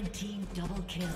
Red team double kill.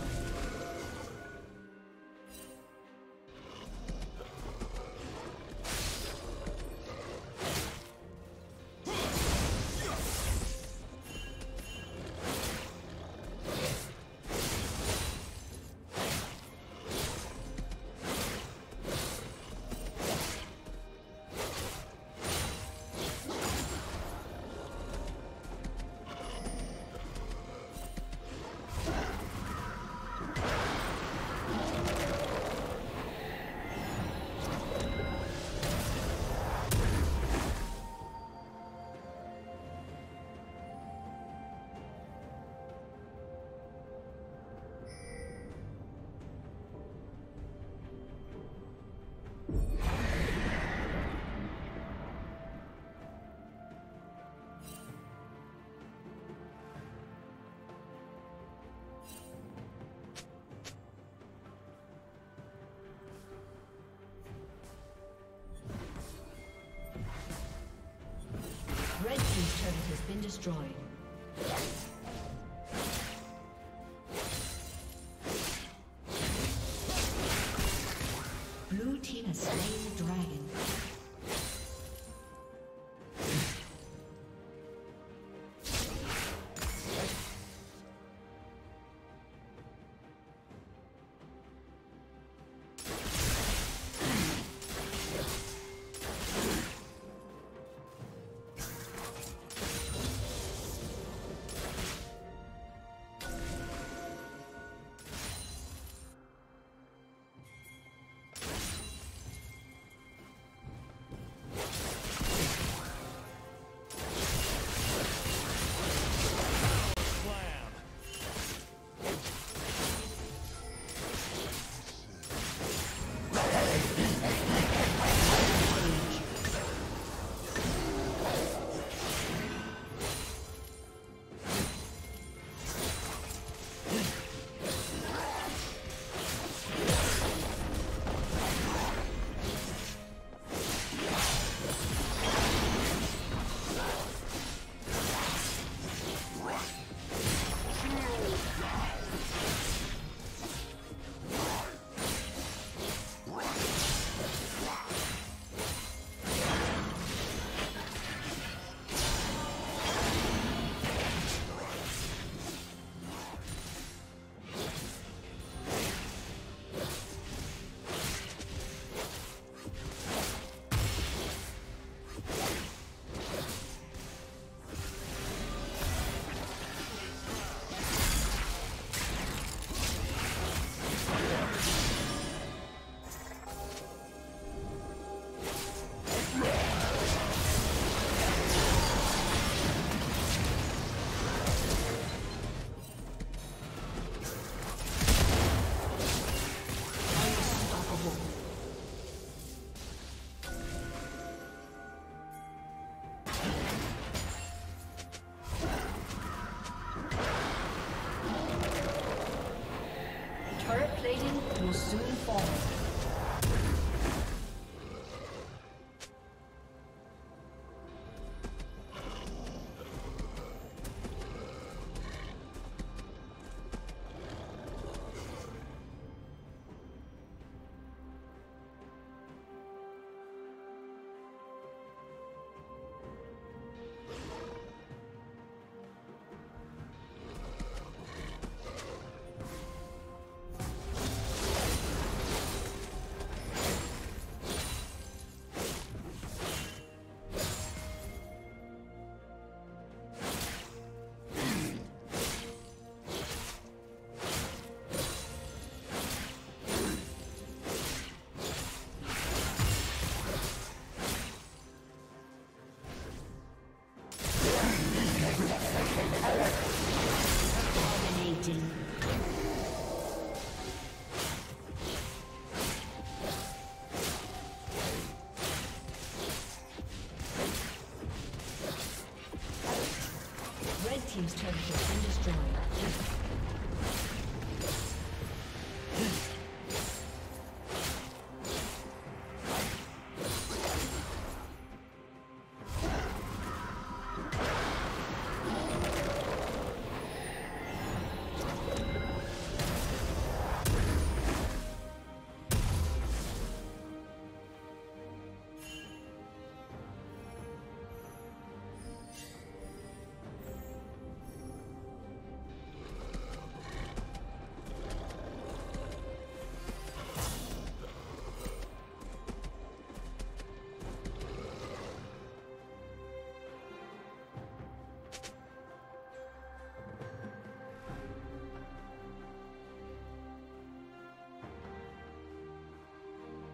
Red team's turret has been destroyed. Team's turret has been destroyed.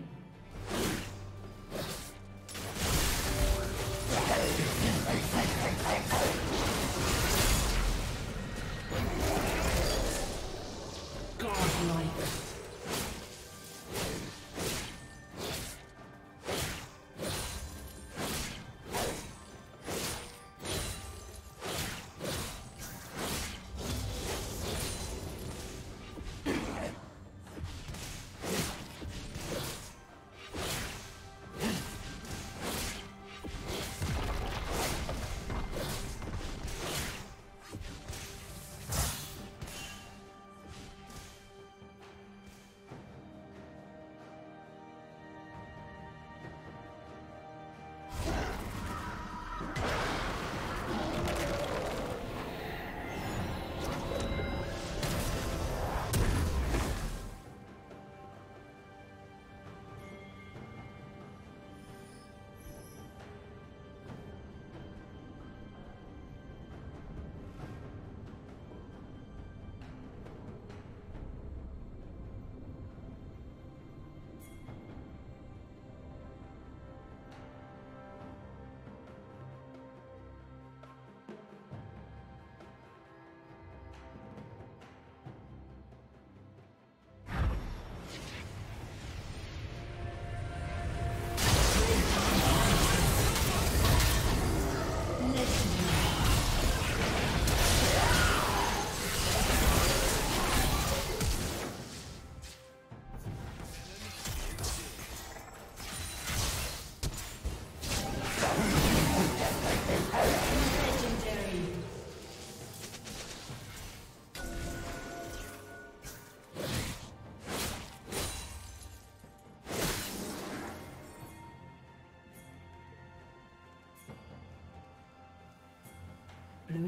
Blue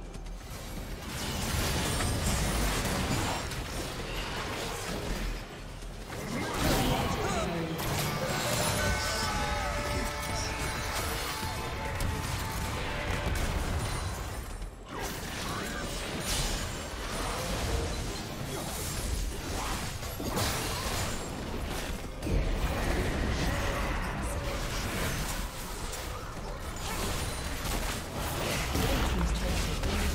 Team's turret has been destroyed.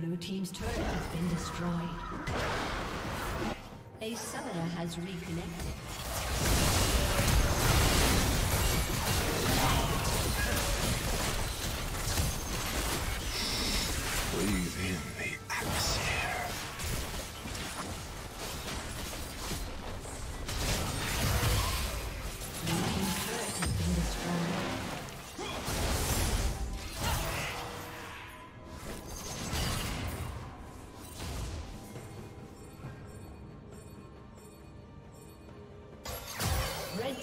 Blue team's turret has been destroyed. A summoner has reconnected. Breathe in the atmosphere. Blue team's turret has been destroyed.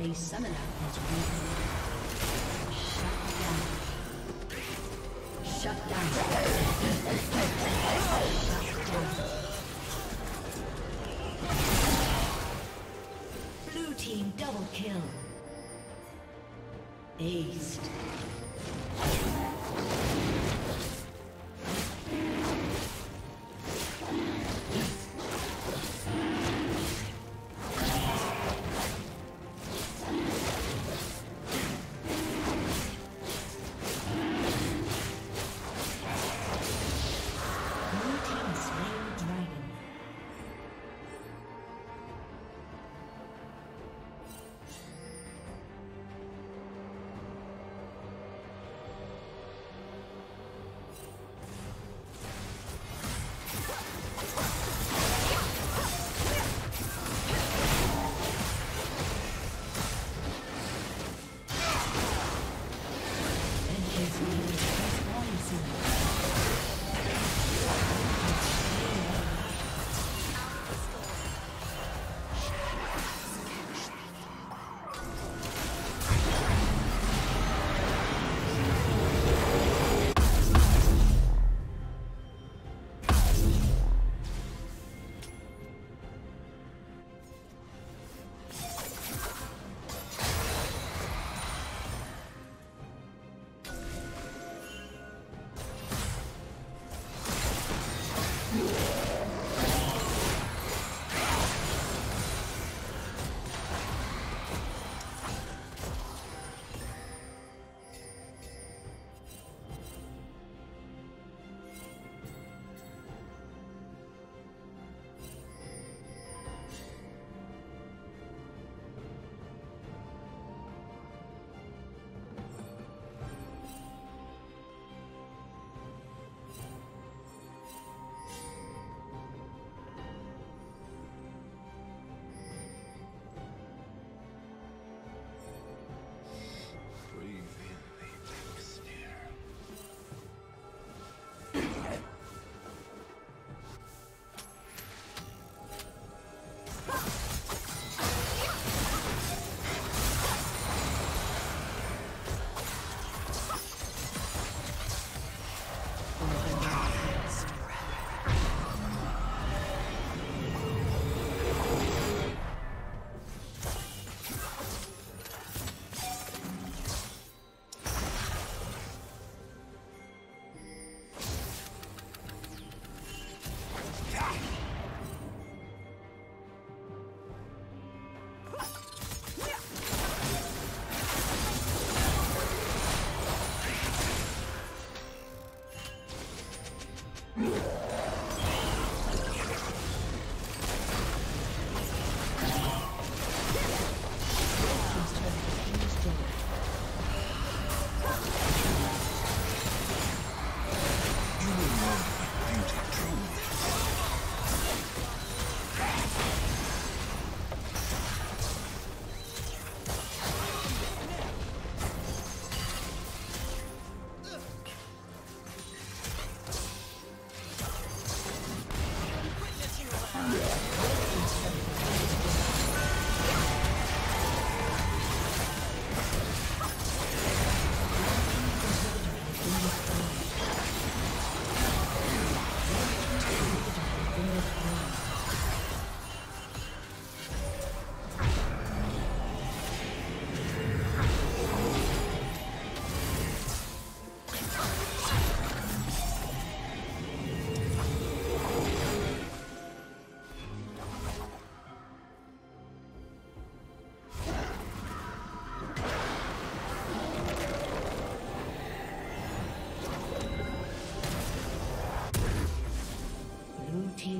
A summoner has reconnected. Shut down. Shut down. Shut down. Blue team double kill. Aced.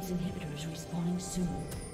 Inhibitor is respawning soon.